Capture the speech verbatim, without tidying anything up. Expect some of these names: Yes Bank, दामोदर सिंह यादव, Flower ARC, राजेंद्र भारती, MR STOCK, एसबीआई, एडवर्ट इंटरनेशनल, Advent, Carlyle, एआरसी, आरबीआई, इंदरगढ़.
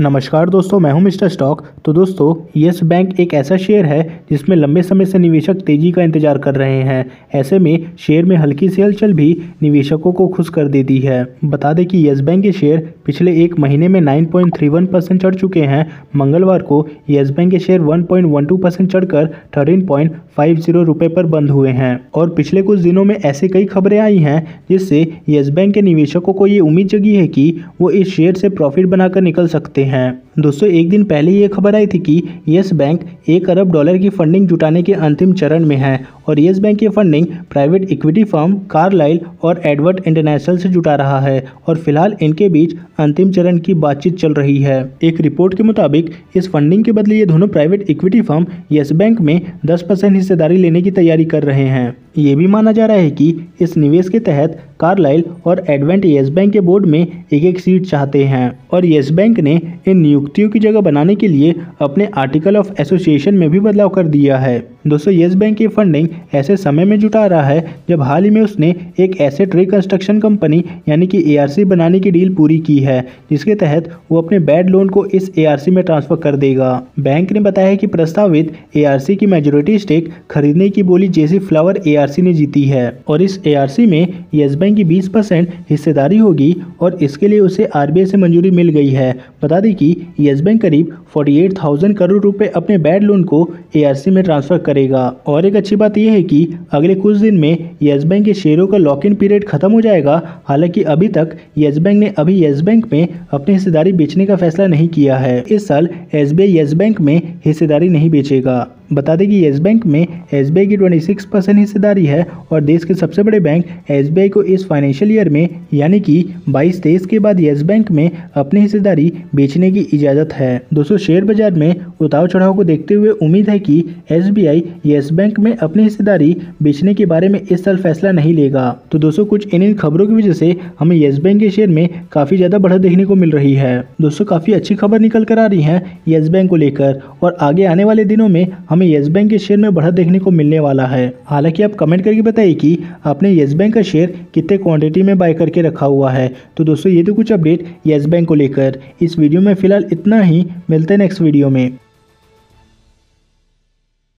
नमस्कार दोस्तों, मैं हूं मिस्टर स्टॉक। तो दोस्तों, येस बैंक एक ऐसा शेयर है जिसमें लंबे समय से निवेशक तेजी का इंतजार कर रहे हैं। ऐसे में शेयर में हल्की सी हलचल भी निवेशकों को खुश कर देती है। बता दें कि येस बैंक के शेयर पिछले एक महीने में नौ पॉइंट तीन एक परसेंट चढ़ चुके हैं। मंगलवार को येस बैंक के शेयर एक पॉइंट एक दो परसेंट चढ़कर थर्टीन पॉइंट फाइव जीरो रुपये पर बंद हुए हैं। और पिछले कुछ दिनों में ऐसे कई खबरें आई हैं जिससे येस बैंक के निवेशकों को ये उम्मीद जगी है कि वो इस शेयर से प्रॉफिट बनाकर निकल सकते हैं हैं। दोस्तों, एक दिन पहले ये खबर आई थी कि येस बैंक एक अरब डॉलर की फंडिंग जुटाने के अंतिम चरण में है और येस बैंक की funding private equity firm Carlyle और एडवर्ट इंटरनेशनल से जुटा रहा है और फिलहाल इनके बीच अंतिम चरण की बातचीत चल रही है। एक रिपोर्ट के मुताबिक इस फंडिंग के बदले ये दोनों private equity firm Yes Bank में दस परसेंट हिस्सेदारी लेने की तैयारी कर रहे हैं। ये भी माना जा रहा है कि इस निवेश के तहत कार्लाइल और एडवेंट येस बैंक के बोर्ड में एक एक सीट चाहते हैं और येस बैंक ने इन नियुक्तियों की जगह बनाने के लिए अपने आर्टिकल ऑफ एसोसिएशन में भी बदलाव कर दिया है। दोस्तों, येस बैंक की फंडिंग ऐसे समय में जुटा रहा है जब हाल ही में उसने एक एसेट रिकंस्ट्रक्शन कंपनी यानी कि एआरसी बनाने की डील पूरी की है, जिसके तहत वो अपने बैड लोन को इस एआरसी में ट्रांसफर कर देगा। बैंक ने बताया कि प्रस्तावित एआरसी की मेजोरिटी स्टेक खरीदने की बोली जैसी फ्लावर एआरसी ने जीती है और इस एआरसी में येस बैंक की बीस परसेंट हिस्सेदारी होगी और इसके लिए उसे आरबीआई से मंजूरी मिल गई है। बता दें कि येस बैंक करीब फोर्टी एट थाउजेंड करोड़ रुपए अपने बैड लोन को एआरसी में ट्रांसफर करेगा। और एक अच्छी बात यह है कि अगले कुछ दिन में येस बैंक के शेयरों का लॉक इन पीरियड खत्म हो जाएगा। हालांकि अभी तक येस बैंक ने अभी येस बैंक में अपनी हिस्सेदारी बेचने का फैसला नहीं किया है। इस साल एसबीआई येस बैंक में हिस्सेदारी नहीं बेचेगा। बता दें कि येस बैंक में एसबीआई की छब्बीस परसेंट हिस्सेदारी है और देश के सबसे बड़े बैंक एसबीआई को इस फाइनेंशियल ईयर में यानी कि बाईस तेईस के बाद येस बैंक में अपनी हिस्सेदारी बेचने की इजाज़त है। दोस्तों, शेयर बाजार में उतार चढ़ाव को देखते हुए उम्मीद है कि एसबीआई येस बैंक में अपनी हिस्सेदारी बेचने के बारे में इस साल फैसला नहीं लेगा। तो दोस्तों, कुछ इन इन खबरों की वजह से हमें येस बैंक के शेयर में काफ़ी ज़्यादा बढ़त देखने को मिल रही है। दोस्तों, काफ़ी अच्छी खबर निकल कर आ रही है येस बैंक को लेकर और आगे आने वाले दिनों में हमें येस बैंक के शेयर में बढ़त देखने को मिलने वाला है। हालांकि आप कमेंट करके बताइए कि आपने येस बैंक का शेयर कितने क्वांटिटी में बाय करके रखा हुआ है। तो दोस्तों, ये तो कुछ अपडेट येस बैंक को लेकर। इस वीडियो में फिलहाल इतना ही, मिलते हैं नेक्स्ट वीडियो में।